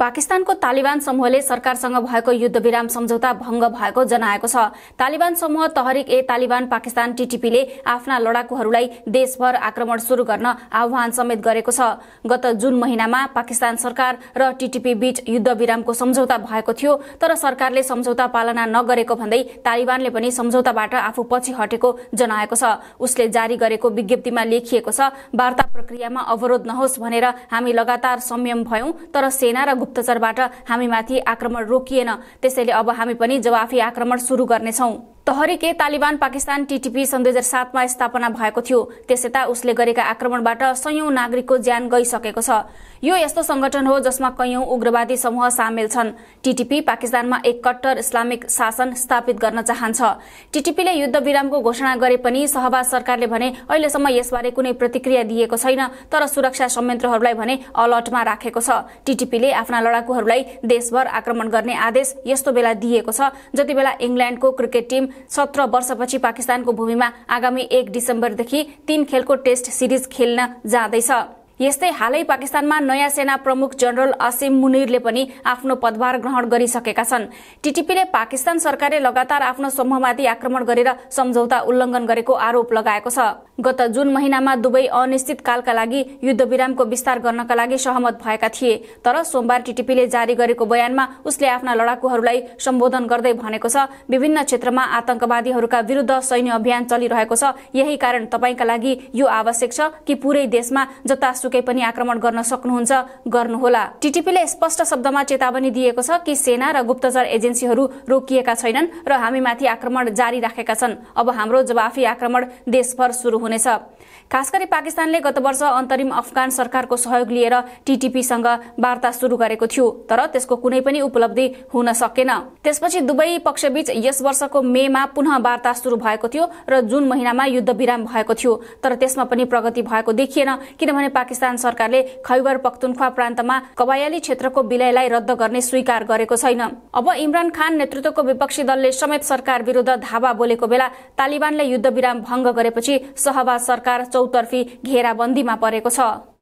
पाकिस्तानको तालिबान समूहले सरकारसँग भएको युद्धविराम सम्झौता भंग भएको जनाएको छ। तालिबान समूह तहरीक ए तालिबान पाकिस्तान टीटीपी ले आफ्ना लडाकुहरूलाई देशभर आक्रमण सुरु गर्न आह्वान समेत गरेको छ। गत जुन महिनामा पाकिस्तान सरकार र टीटीपी बीच युद्धविरामको सम्झौता भएको थियो, तर सरकारले सम्झौता पालना नगरेको भन्दै तालिबानले पनि सम्झौताबाट आफू पछि हटेको जनाएको छ। उसले जारी गरेको विज्ञप्तिमा लेखिएको छ, वार्ता प्रक्रियामा अवरोध नहोस् भनेर हामी लगातार संयम भयौं, तर सेना र गुप्तचरबाट हामीमाथि आक्रमण रोकिएन, त्यसैले अब हामी पनि जवाफी आक्रमण सुरु गर्नेछौं। तहरीक ए तालिबान पाकिस्तान टीटीपी सन् 2007 मा स्थापना भएको थियो। त्यसैता उसले गरेका आक्रमणबाट सयौं नागरिकको ज्यान गइसकेको छ। यो यस्तो संगठन हो जसमा कयौं उग्रवादी समूह सामेल छन्। टीटीपी पाकिस्तानमा एक कट्टर इस्लामिक शासन स्थापित गर्न चाहन्छ। टीटीपीले युद्धविरामको घोषणा गरे पनि सहभागी सरकारले भने अहिलेसम्म यसबारे कुनै प्रतिक्रिया दिएको छैन, तर सुरक्षा संयन्त्रहरूलाई भने अलर्टमा राखेको छ। टीटीपीले आफ्ना लडाकुहरूलाई देशभर आक्रमण गर्ने आदेश यस्तो बेला दिएको छ जतिबेला इङ्ल्यान्डको क्रिकेट टिम 17 वर्षपछि पाकिस्तानको भूमिमा आगामी 1 डिसेम्बरदेखि 3 खेलको टेस्ट सिरिज खेल्न जाँदैछ। यस्तै हालै पाकिस्तानमा नयाँ सेना प्रमुख जनरल आसिम मुनीरले पनि आफ्नो पदभार ग्रहण गरिसकेका छन्। टीटीपीले पाकिस्तान सरकारले लगातार आफ्नो समूहमाथि आक्रमण गरेर सम्झौता उल्लङ्घन गरेको आरोप लगाएको छ। गत जुन महिनामा दुवै अनिश्चितकालका लागि युद्धविरामको विस्तार गर्नका लागि सहमत भएका थिए, तर सोमबार टीटीपीले जारी गरेको बयानमा उसले आफ्ना लडाकुहरूलाई सम्बोधन गर्दै भनेको छ, विभिन्न क्षेत्रमा आतंकवादीहरूका विरुद्ध सैन्य अभियान चलिरहेको छ, यही कारण तपाईका लागि यो आवश्यक छ कि पूरै देशमा जता सुकै पनि आक्रमण गर्न सक्नुहुन्छ गर्नुहोला। टीटीपीले स्पष्ट शब्दमा चेतावनी दिएको छ कि सेना र गुप्तचर एजेन्सीहरू रोकिएका छैनन् र हामीमाथि आक्रमण जारी राखेका छन्। अब हाम्रो जवाफी आक्रमण देशभर सुरु हुनेछ। खासगरी पाकिस्तानले गत वर्ष अन्तरिम अफगान सरकारको सहयोग लिएर टीटीपीसँग वार्ता सुरु गरेको थियो, तर त्यसको कुनै पनि उपलब्धि हुन सकेन। त्यसपछि दुवै पक्षबीच यस वर्षको मेमा पुनः वार्ता सुरु भएको थियो र जुन महिनामा युद्धविराम भएको थियो, तर त्यसमा पनि प्रगति भएको देखिएन, किनभने पाकिस्तान सरकारले खैबर पख्तुनख्वा प्रान्तमा कबायली क्षेत्रको विलयलाई रद्द गर्ने स्वीकार गरेको छैन। अब इमरान खान नेतृत्वको विपक्षी दलले समेत सरकार विरुद्ध धावा बोलेको बेला तालिबानले युद्धविराम भंग गरेपछि सहभागी सरकार चौतर्फी घेराबन्दीमा परेको छ।